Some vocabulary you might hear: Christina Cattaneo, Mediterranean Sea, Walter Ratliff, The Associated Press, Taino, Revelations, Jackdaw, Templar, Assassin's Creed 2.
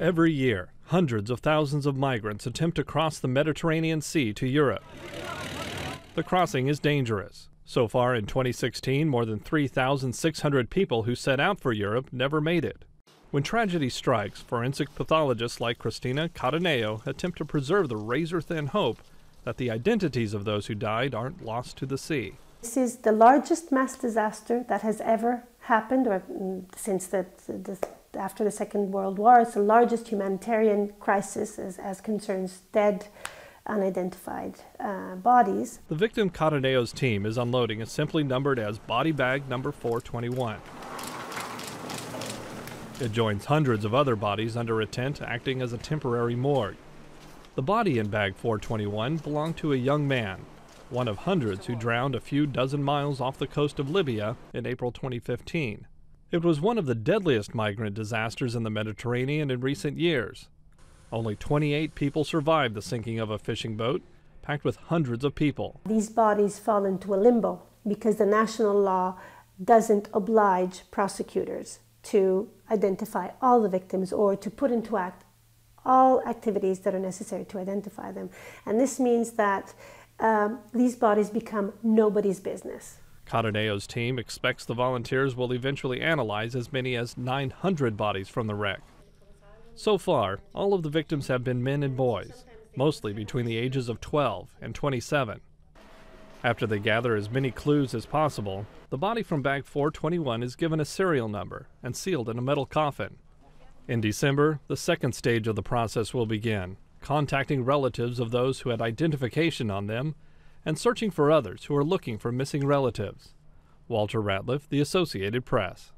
Every year, hundreds of thousands of migrants attempt to cross the Mediterranean Sea to Europe. The crossing is dangerous. So far in 2016, more than 3,600 people who set out for Europe never made it. When tragedy strikes, forensic pathologists like Christina Cattaneo attempt to preserve the razor-thin hope that the identities of those who died aren't lost to the sea. This is the largest mass disaster that has ever happened, or since after the Second World War. It's the largest humanitarian crisis as concerns dead, unidentified bodies. The victim Cattaneo's team is unloading is simply numbered as body bag number 421. It joins hundreds of other bodies under a tent acting as a temporary morgue. The body in bag 421 belonged to a young man, one of hundreds who drowned a few dozen miles off the coast of Libya in April 2015. It was one of the deadliest migrant disasters in the Mediterranean in recent years. Only 28 people survived the sinking of a fishing boat packed with hundreds of people. These bodies fall into a limbo because the national law doesn't oblige prosecutors to identify all the victims or to put into act all activities that are necessary to identify them. And this means that these bodies become nobody's business. Cattaneo's team expects the volunteers will eventually analyze as many as 900 bodies from the wreck. So far, all of the victims have been men and boys, mostly between the ages of 12 and 27. After they gather as many clues as possible, the body from bag 421 is given a serial number and sealed in a metal coffin. In December, the second stage of the process will begin, contacting relatives of those who had identification on them and searching for others who are looking for missing relatives. Walter Ratliff, The Associated Press.